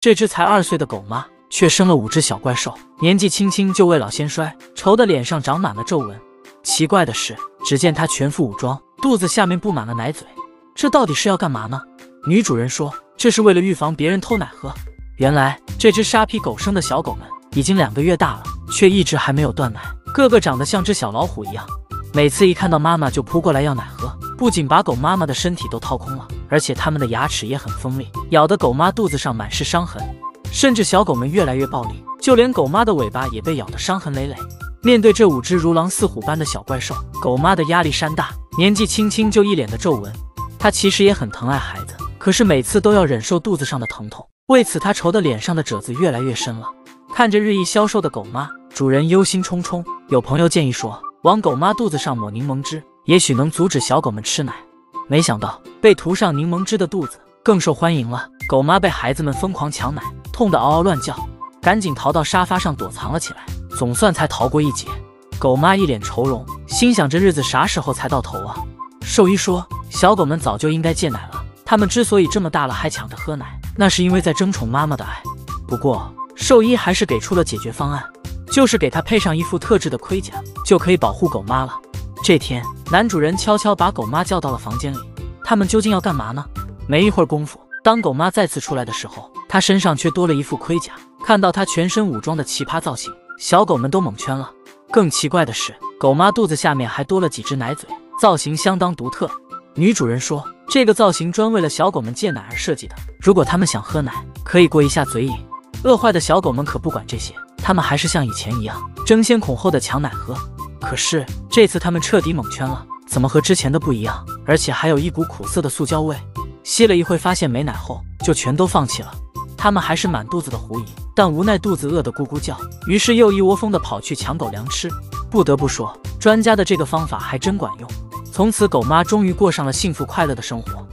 这只才2岁的狗妈却生了5只小怪兽，年纪轻轻就未老先衰，愁得脸上长满了皱纹。奇怪的是，只见她全副武装，肚子下面布满了奶嘴，这到底是要干嘛呢？女主人说，这是为了预防别人偷奶喝。原来这只沙皮狗生的小狗们已经2个月大了，却一直还没有断奶，个个长得像只小老虎一样，每次一看到妈妈就扑过来要奶喝，不仅把狗妈妈的身体都掏空了，而且它们的牙齿也很锋利，咬得狗妈肚子上满是伤痕，甚至小狗们越来越暴力，就连狗妈的尾巴也被咬得伤痕累累。面对这5只如狼似虎般的小怪兽，狗妈的压力山大，年纪轻轻就一脸的皱纹。她其实也很疼爱孩子，可是每次都要忍受肚子上的疼痛，为此她愁得脸上的褶子越来越深了。看着日益消瘦的狗妈，主人忧心忡忡。有朋友建议说，往狗妈肚子上抹柠檬汁，也许能阻止小狗们吃奶。没想到被涂上柠檬汁的肚子更受欢迎了，狗妈被孩子们疯狂抢奶，痛得嗷嗷乱叫，赶紧逃到沙发上躲藏了起来，总算才逃过一劫。狗妈一脸愁容，心想这日子啥时候才到头啊？兽医说，小狗们早就应该戒奶了，它们之所以这么大了还抢着喝奶，那是因为在争宠妈妈的爱。不过兽医还是给出了解决方案，就是给它配上一副特制的盔甲，就可以保护狗妈了。这天，男主人悄悄把狗妈叫到了房间里，他们究竟要干嘛呢？没一会儿功夫，当狗妈再次出来的时候，她身上却多了一副盔甲。看到她全身武装的奇葩造型，小狗们都蒙圈了。更奇怪的是，狗妈肚子下面还多了几只奶嘴，造型相当独特。女主人说，这个造型专为了小狗们戒奶而设计的，如果它们想喝奶，可以过一下嘴瘾。饿坏的小狗们可不管这些，它们还是像以前一样争先恐后的抢奶喝。可是这次他们彻底蒙圈了，怎么和之前的不一样？而且还有一股苦涩的塑胶味，吸了一会发现没奶后，就全都放弃了。他们还是满肚子的狐疑，但无奈肚子饿得咕咕叫，于是又一窝蜂的跑去抢狗粮吃。不得不说，专家的这个方法还真管用，从此狗妈终于过上了幸福快乐的生活。